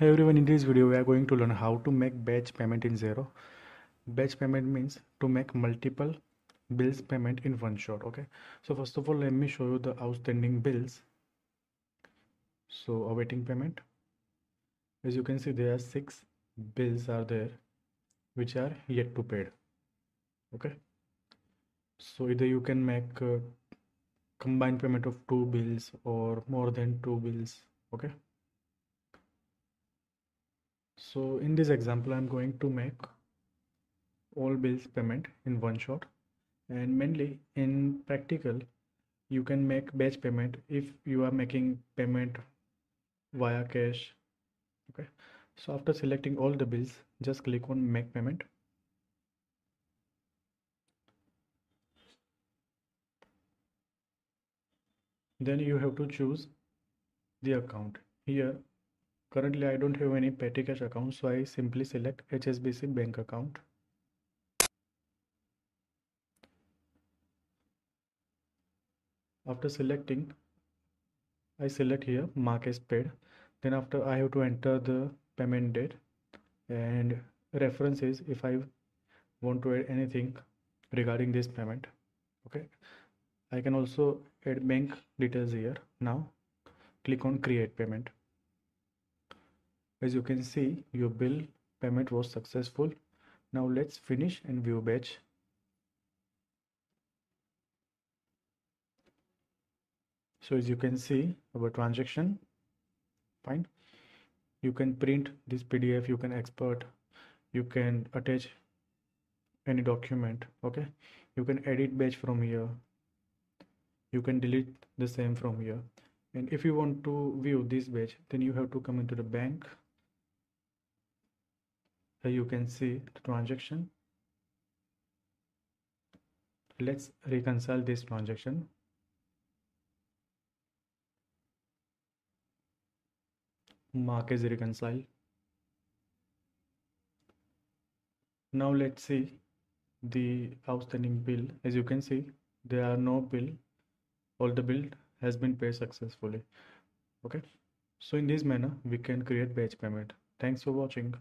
Hey everyone, in this video we are going to learn how to make batch payment in Xero. Batch payment means to make multiple bills payment in one shot. Okay, so first of all let me show you the outstanding bills. So awaiting payment, as you can see there are 6 bills are there which are yet to paid. Okay, so either you can make combined payment of 2 bills or more than 2 bills. Okay, so in this example I'm going to make all bills payment in one shot, and mainly in practical you can make batch payment if you are making payment via cash. Okay, so after selecting all the bills just click on make payment. Then you have to choose the account. Here currently I don't have any petty cash account, so I simply select HSBC bank account. After selecting, I select here mark as paid. Then after I have to enter the payment date and references if I want to add anything regarding this payment. Okay, I can also add bank details here. Now click on create payment. As you can see your bill payment was successful. Now let's finish and view batch. So as you can see our transaction fine. You can print this PDF, you can export, you can attach any document. Okay, you can edit batch from here, you can delete the same from here, and if you want to view this batch then you have to come into the bank. Here you can see the transaction. Let's reconcile this transaction. Mark as reconcile. Now let's see the outstanding bill. As you can see there are no bill, all the bill has been paid successfully. Okay, so in this manner we can create batch payment. Thanks for watching.